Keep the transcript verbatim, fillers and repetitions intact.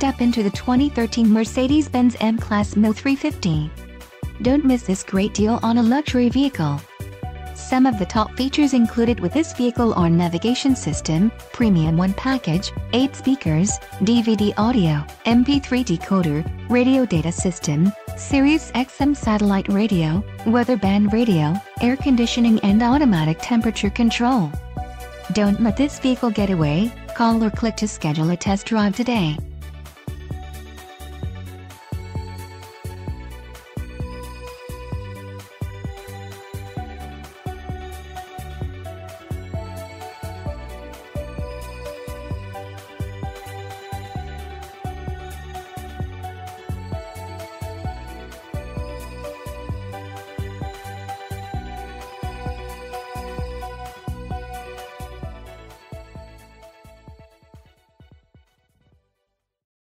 step into the twenty thirteen Mercedes-Benz M-Class M L three fifty. Don't miss this great deal on a luxury vehicle. Some of the top features included with this vehicle are navigation system, Premium One Package, eight speakers, D V D audio, M P three decoder, radio data system, Sirius X M satellite radio, weatherband radio, air conditioning and automatic temperature control. Don't let this vehicle get away. Call or click to schedule a test drive today.